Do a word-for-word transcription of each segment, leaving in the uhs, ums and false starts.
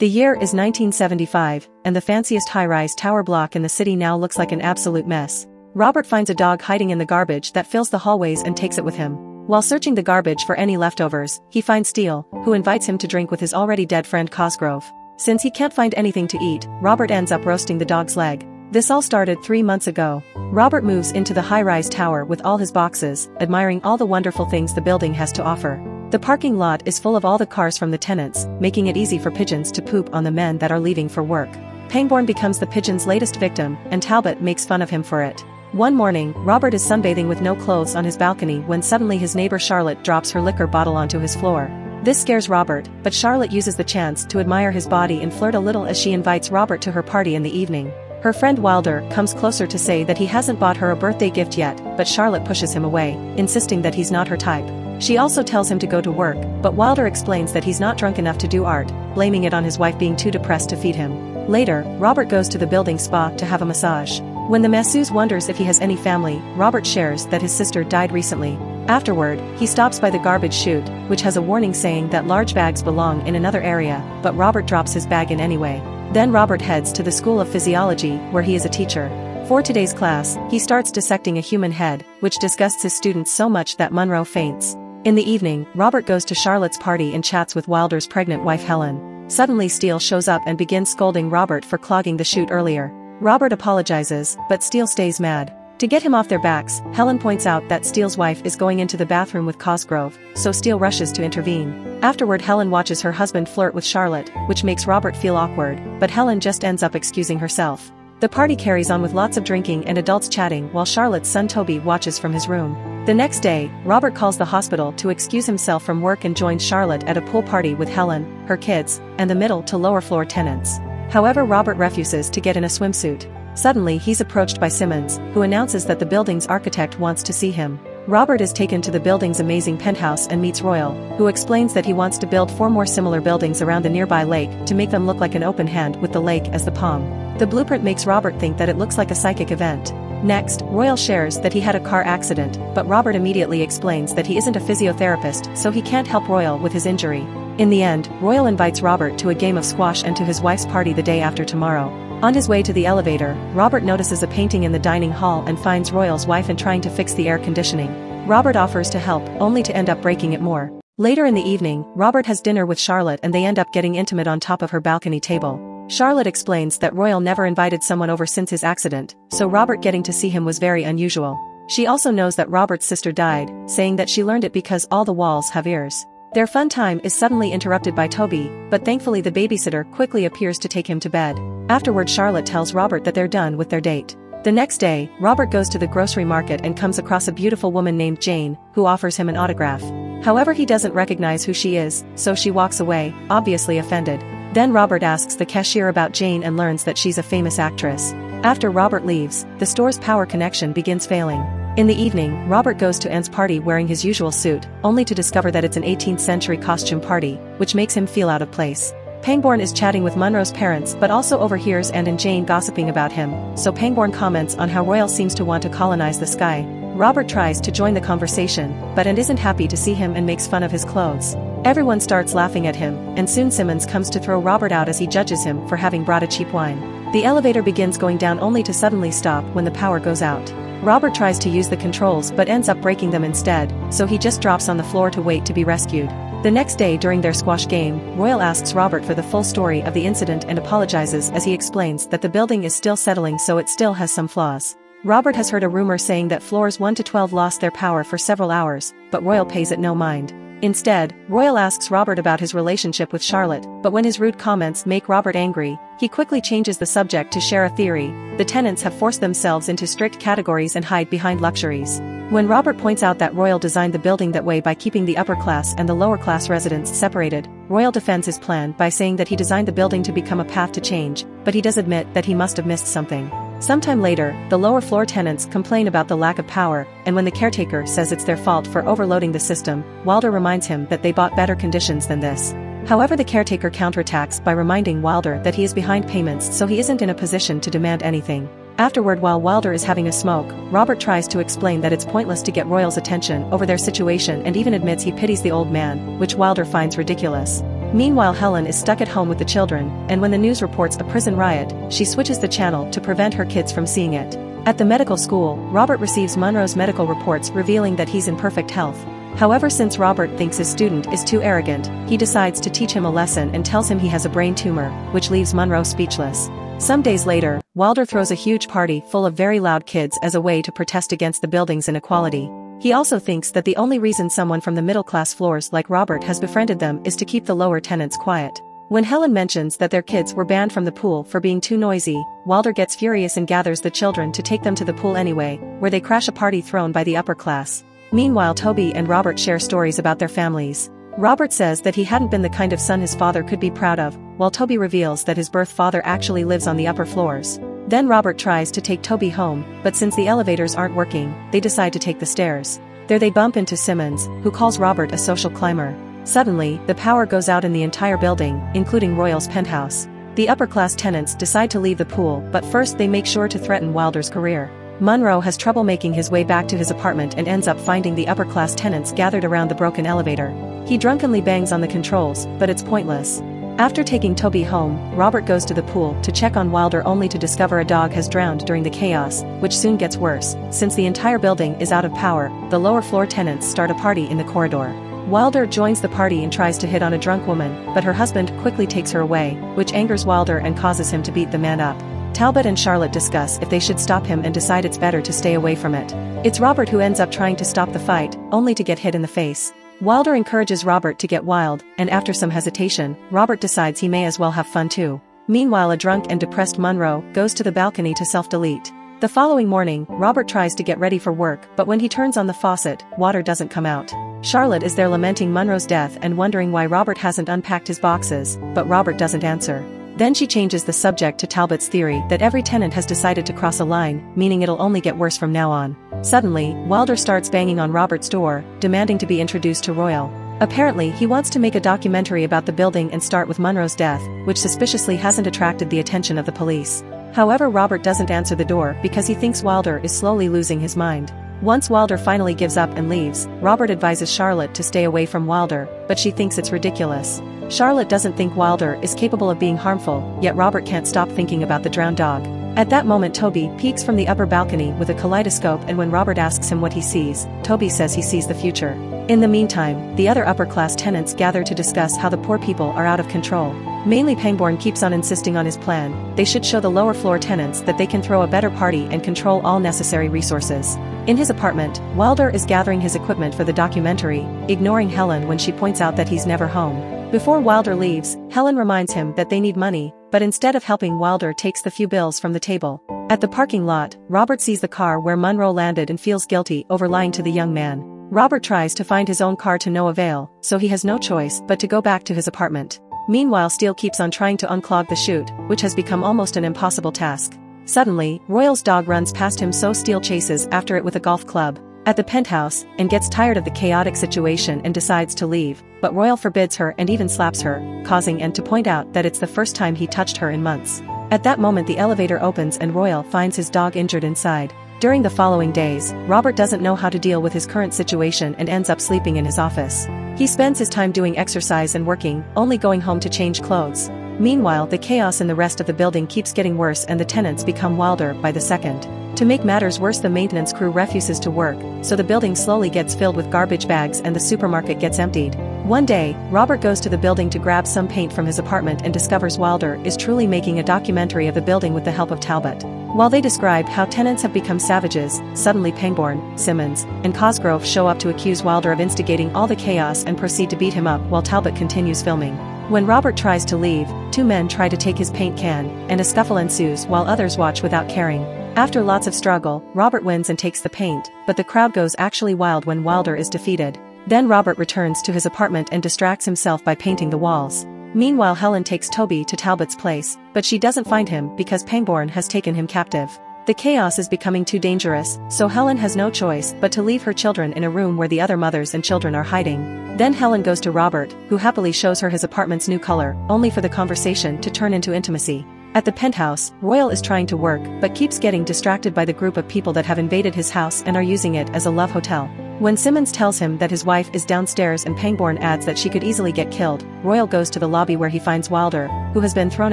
The year is nineteen seventy-five, and the fanciest high-rise tower block in the city now looks like an absolute mess. Robert finds a dog hiding in the garbage that fills the hallways and takes it with him. While searching the garbage for any leftovers, he finds Steele, who invites him to drink with his already dead friend Cosgrove. Since he can't find anything to eat, Robert ends up roasting the dog's leg. This all started three months ago. Robert moves into the high-rise tower with all his boxes, admiring all the wonderful things the building has to offer. The parking lot is full of all the cars from the tenants, making it easy for pigeons to poop on the men that are leaving for work. Pangborn becomes the pigeon's latest victim, and Talbot makes fun of him for it. One morning, Robert is sunbathing with no clothes on his balcony when suddenly his neighbor Charlotte drops her liquor bottle onto his floor. This scares Robert, but Charlotte uses the chance to admire his body and flirt a little as she invites Robert to her party in the evening. Her friend Wilder comes closer to say that he hasn't bought her a birthday gift yet, but Charlotte pushes him away, insisting that he's not her type. She also tells him to go to work, but Wilder explains that he's not drunk enough to do art, blaming it on his wife being too depressed to feed him. Later, Robert goes to the building spa to have a massage. When the masseuse wonders if he has any family, Robert shares that his sister died recently. Afterward, he stops by the garbage chute, which has a warning saying that large bags belong in another area, but Robert drops his bag in anyway. Then Robert heads to the School of Physiology, where he is a teacher. For today's class, he starts dissecting a human head, which disgusts his students so much that Monroe faints. In the evening, Robert goes to Charlotte's party and chats with Wilder's pregnant wife Helen. Suddenly Steele shows up and begins scolding Robert for clogging the chute earlier. Robert apologizes, but Steele stays mad. To get him off their backs, Helen points out that Steele's wife is going into the bathroom with Cosgrove, so Steele rushes to intervene. Afterward, Helen watches her husband flirt with Charlotte, which makes Robert feel awkward, but Helen just ends up excusing herself. The party carries on with lots of drinking and adults chatting while Charlotte's son Toby watches from his room. The next day, Robert calls the hospital to excuse himself from work and joins Charlotte at a pool party with Helen, her kids, and the middle to lower floor tenants. However, Robert refuses to get in a swimsuit. Suddenly he's approached by Simmons, who announces that the building's architect wants to see him. Robert is taken to the building's amazing penthouse and meets Royal, who explains that he wants to build four more similar buildings around the nearby lake to make them look like an open hand with the lake as the palm. The blueprint makes Robert think that it looks like a psychic event. Next, Royal shares that he had a car accident, but Robert immediately explains that he isn't a physiotherapist, so he can't help Royal with his injury. In the end, Royal invites Robert to a game of squash and to his wife's party the day after tomorrow. On his way to the elevator, Robert notices a painting in the dining hall and finds Royal's wife and trying to fix the air conditioning. Robert offers to help, only to end up breaking it more. Later in the evening, Robert has dinner with Charlotte and they end up getting intimate on top of her balcony table. Charlotte explains that Royal never invited someone over since his accident, so Robert getting to see him was very unusual. She also knows that Robert's sister died, saying that she learned it because all the walls have ears. Their fun time is suddenly interrupted by Toby, but thankfully the babysitter quickly appears to take him to bed. Afterward, Charlotte tells Robert that they're done with their date. The next day, Robert goes to the grocery market and comes across a beautiful woman named Jane, who offers him an autograph. However, he doesn't recognize who she is, so she walks away, obviously offended. Then Robert asks the cashier about Jane and learns that she's a famous actress. After Robert leaves, the store's power connection begins failing. In the evening, Robert goes to Anne's party wearing his usual suit, only to discover that it's an eighteenth century costume party, which makes him feel out of place. Pangborn is chatting with Monroe's parents but also overhears Anne and Jane gossiping about him, so Pangborn comments on how Royal seems to want to colonize the sky. Robert tries to join the conversation, but Anne isn't happy to see him and makes fun of his clothes. Everyone starts laughing at him, and soon Simmons comes to throw Robert out as he judges him for having brought a cheap wine. The elevator begins going down only to suddenly stop when the power goes out. Robert tries to use the controls but ends up breaking them instead, so he just drops on the floor to wait to be rescued. The next day during their squash game, Royal asks Robert for the full story of the incident and apologizes as he explains that the building is still settling so it still has some flaws. Robert has heard a rumor saying that floors one to twelve lost their power for several hours, but Royal pays it no mind. Instead, Royal asks Robert about his relationship with Charlotte, but when his rude comments make Robert angry, he quickly changes the subject to share a theory: the tenants have forced themselves into strict categories and hide behind luxuries. When Robert points out that Royal designed the building that way by keeping the upper class and the lower class residents separated, Royal defends his plan by saying that he designed the building to become a path to change, but he does admit that he must have missed something. Sometime later, the lower floor tenants complain about the lack of power, and when the caretaker says it's their fault for overloading the system, Wilder reminds him that they bought better conditions than this. However, the caretaker counterattacks by reminding Wilder that he is behind payments so he isn't in a position to demand anything. Afterward, while Wilder is having a smoke, Robert tries to explain that it's pointless to get Royal's attention over their situation and even admits he pities the old man, which Wilder finds ridiculous. Meanwhile, Helen is stuck at home with the children, and when the news reports a prison riot, she switches the channel to prevent her kids from seeing it. At the medical school, Robert receives Monroe's medical reports revealing that he's in perfect health. However, since Robert thinks his student is too arrogant, he decides to teach him a lesson and tells him he has a brain tumor, which leaves Monroe speechless. Some days later, Wilder throws a huge party full of very loud kids as a way to protest against the building's inequality. He also thinks that the only reason someone from the middle-class floors like Robert has befriended them is to keep the lower tenants quiet. When Helen mentions that their kids were banned from the pool for being too noisy, Wilder gets furious and gathers the children to take them to the pool anyway, where they crash a party thrown by the upper class. Meanwhile, Toby and Robert share stories about their families. Robert says that he hadn't been the kind of son his father could be proud of, while Toby reveals that his birth father actually lives on the upper floors. Then Robert tries to take Toby home, but since the elevators aren't working, they decide to take the stairs. There they bump into Simmons, who calls Robert a social climber. Suddenly, the power goes out in the entire building, including Royal's penthouse. The upper-class tenants decide to leave the pool, but first they make sure to threaten Wilder's career. Monroe has trouble making his way back to his apartment and ends up finding the upper-class tenants gathered around the broken elevator. He drunkenly bangs on the controls, but it's pointless. After taking Toby home, Robert goes to the pool to check on Wilder only to discover a dog has drowned during the chaos, which soon gets worse. Since the entire building is out of power, the lower floor tenants start a party in the corridor. Wilder joins the party and tries to hit on a drunk woman, but her husband quickly takes her away, which angers Wilder and causes him to beat the man up. Talbot and Charlotte discuss if they should stop him and decide it's better to stay away from it. It's Robert who ends up trying to stop the fight, only to get hit in the face. Wilder encourages Robert to get wild, and after some hesitation, Robert decides he may as well have fun too. Meanwhile, a drunk and depressed Monroe goes to the balcony to self-delete. The following morning, Robert tries to get ready for work, but when he turns on the faucet, water doesn't come out. Charlotte is there lamenting Monroe's death and wondering why Robert hasn't unpacked his boxes, but Robert doesn't answer. Then she changes the subject to Talbot's theory that every tenant has decided to cross a line, meaning it'll only get worse from now on. Suddenly, Wilder starts banging on Robert's door, demanding to be introduced to Royal. Apparently, he wants to make a documentary about the building and start with Monroe's death, which suspiciously hasn't attracted the attention of the police. However, Robert doesn't answer the door because he thinks Wilder is slowly losing his mind. Once Wilder finally gives up and leaves, Robert advises Charlotte to stay away from Wilder, but she thinks it's ridiculous. Charlotte doesn't think Wilder is capable of being harmful, yet Robert can't stop thinking about the drowned dog. At that moment, Toby peeks from the upper balcony with a kaleidoscope, and when Robert asks him what he sees, Toby says he sees the future. In the meantime, the other upper-class tenants gather to discuss how the poor people are out of control. Mainly Pangborn keeps on insisting on his plan. They should show the lower floor tenants that they can throw a better party and control all necessary resources. In his apartment, Wilder is gathering his equipment for the documentary, ignoring Helen when she points out that he's never home. Before Wilder leaves, Helen reminds him that they need money, but instead of helping, Wilder takes the few bills from the table. At the parking lot, Robert sees the car where Monroe landed and feels guilty over lying to the young man. Robert tries to find his own car to no avail, so he has no choice but to go back to his apartment. Meanwhile, Steele keeps on trying to unclog the chute, which has become almost an impossible task. Suddenly, Royal's dog runs past him, so Steele chases after it with a golf club. At the penthouse, and gets tired of the chaotic situation and decides to leave, but Royal forbids her and even slaps her, causing N to point out that it's the first time he touched her in months. At that moment, the elevator opens and Royal finds his dog injured inside. During the following days, Robert doesn't know how to deal with his current situation and ends up sleeping in his office. He spends his time doing exercise and working, only going home to change clothes. Meanwhile, the chaos in the rest of the building keeps getting worse and the tenants become wilder by the second. To make matters worse, the maintenance crew refuses to work, so the building slowly gets filled with garbage bags and the supermarket gets emptied. One day, Robert goes to the building to grab some paint from his apartment and discovers Wilder is truly making a documentary of the building with the help of Talbot. While they describe how tenants have become savages, suddenly Pangborn, Simmons, and Cosgrove show up to accuse Wilder of instigating all the chaos and proceed to beat him up while Talbot continues filming. When Robert tries to leave, two men try to take his paint can, and a scuffle ensues while others watch without caring. After lots of struggle, Robert wins and takes the paint, but the crowd goes actually wild when Wilder is defeated. Then Robert returns to his apartment and distracts himself by painting the walls. Meanwhile, Helen takes Toby to Talbot's place, but she doesn't find him because Pangborn has taken him captive. The chaos is becoming too dangerous, so Helen has no choice but to leave her children in a room where the other mothers and children are hiding. Then Helen goes to Robert, who happily shows her his apartment's new color, only for the conversation to turn into intimacy. At the penthouse, Royal is trying to work, but keeps getting distracted by the group of people that have invaded his house and are using it as a love hotel. When Simmons tells him that his wife is downstairs and Pangborn adds that she could easily get killed, Royal goes to the lobby where he finds Wilder, who has been thrown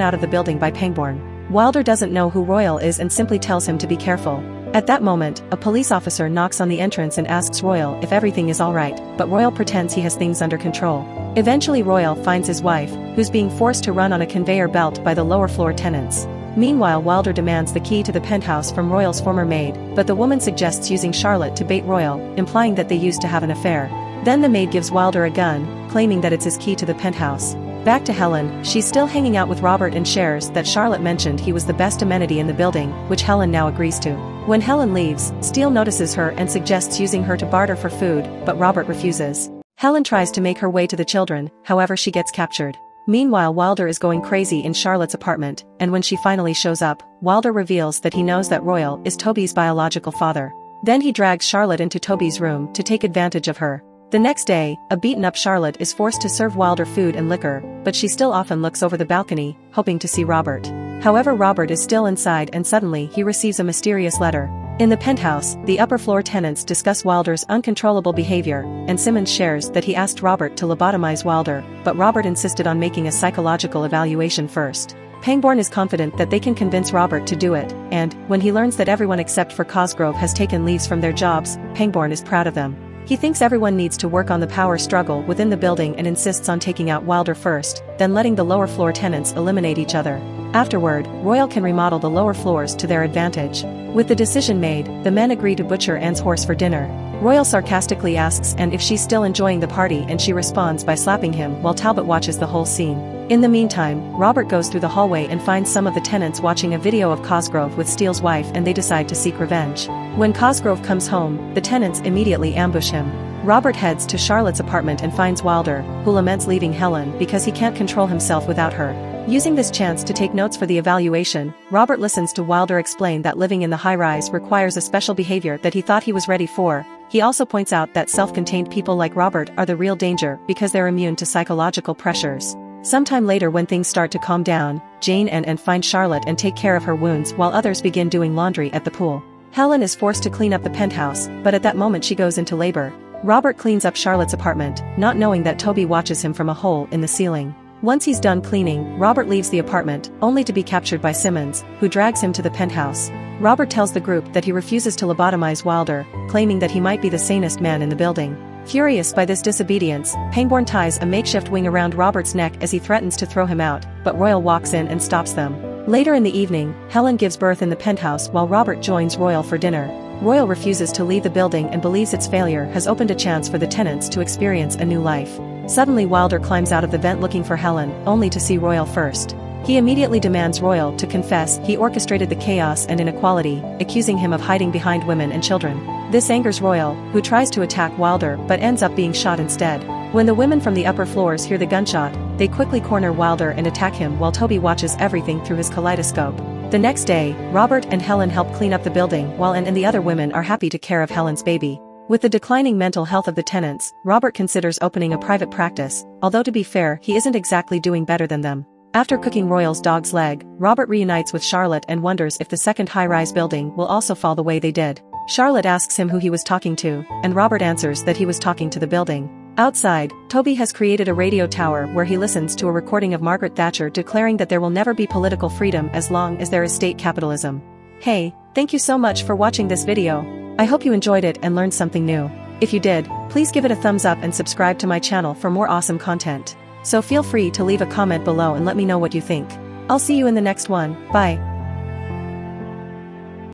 out of the building by Pangborn. Wilder doesn't know who Royal is and simply tells him to be careful. At that moment, a police officer knocks on the entrance and asks Royal if everything is alright, but Royal pretends he has things under control. Eventually Royal finds his wife, who's being forced to run on a conveyor belt by the lower floor tenants. Meanwhile, Wilder demands the key to the penthouse from Royal's former maid, but the woman suggests using Charlotte to bait Royal, implying that they used to have an affair. Then the maid gives Wilder a gun, claiming that it's his key to the penthouse. Back to Helen, she's still hanging out with Robert and shares that Charlotte mentioned he was the best amenity in the building, which Helen now agrees to. When Helen leaves, Steele notices her and suggests using her to barter for food, but Robert refuses. Helen tries to make her way to the children, however she gets captured. Meanwhile, Wilder is going crazy in Charlotte's apartment, and when she finally shows up, Wilder reveals that he knows that Royal is Toby's biological father. Then he drags Charlotte into Toby's room to take advantage of her. The next day, a beaten-up Charlotte is forced to serve Wilder food and liquor, but she still often looks over the balcony, hoping to see Robert. However, Robert is still inside and suddenly he receives a mysterious letter. In the penthouse, the upper floor tenants discuss Wilder's uncontrollable behavior, and Simmons shares that he asked Robert to lobotomize Wilder, but Robert insisted on making a psychological evaluation first. Pangborn is confident that they can convince Robert to do it, and, when he learns that everyone except for Cosgrove has taken leaves from their jobs, Pangborn is proud of them. He thinks everyone needs to work on the power struggle within the building and insists on taking out Wilder first, then letting the lower floor tenants eliminate each other. Afterward, Royal can remodel the lower floors to their advantage. With the decision made, the men agree to butcher Anne's horse for dinner. Royal sarcastically asks Anne if she's still enjoying the party and she responds by slapping him while Talbot watches the whole scene. In the meantime, Robert goes through the hallway and finds some of the tenants watching a video of Cosgrove with Steele's wife, and they decide to seek revenge. When Cosgrove comes home, the tenants immediately ambush him. Robert heads to Charlotte's apartment and finds Wilder, who laments leaving Helen because he can't control himself without her. Using this chance to take notes for the evaluation, Robert listens to Wilder explain that living in the high-rise requires a special behavior that he thought he was ready for. He also points out that self-contained people like Robert are the real danger because they're immune to psychological pressures. Sometime later, when things start to calm down, Jane and Anne find Charlotte and take care of her wounds while others begin doing laundry at the pool. Helen is forced to clean up the penthouse, but at that moment she goes into labor. Robert cleans up Charlotte's apartment, not knowing that Toby watches him from a hole in the ceiling. Once he's done cleaning, Robert leaves the apartment, only to be captured by Simmons, who drags him to the penthouse. Robert tells the group that he refuses to lobotomize Wilder, claiming that he might be the sanest man in the building. Furious by this disobedience, Pangborn ties a makeshift wing around Robert's neck as he threatens to throw him out, but Royal walks in and stops them. Later in the evening, Helen gives birth in the penthouse while Robert joins Royal for dinner. Royal refuses to leave the building and believes its failure has opened a chance for the tenants to experience a new life. Suddenly, Wilder climbs out of the vent looking for Helen, only to see Royal first. He immediately demands Royal to confess he orchestrated the chaos and inequality, accusing him of hiding behind women and children. This angers Royal, who tries to attack Wilder but ends up being shot instead. When the women from the upper floors hear the gunshot, they quickly corner Wilder and attack him while Toby watches everything through his kaleidoscope. The next day, Robert and Helen help clean up the building while Anne and the other women are happy to care of Helen's baby. With the declining mental health of the tenants, Robert considers opening a private practice, although to be fair, he isn't exactly doing better than them. After cooking Royal's dog's leg, Robert reunites with Charlotte and wonders if the second high-rise building will also fall the way they did. Charlotte asks him who he was talking to, and Robert answers that he was talking to the building. Outside, Toby has created a radio tower where he listens to a recording of Margaret Thatcher declaring that there will never be political freedom as long as there is state capitalism. Hey, thank you so much for watching this video. I hope you enjoyed it and learned something new. If you did, please give it a thumbs up and subscribe to my channel for more awesome content. So feel free to leave a comment below and let me know what you think. I'll see you in the next one. Bye.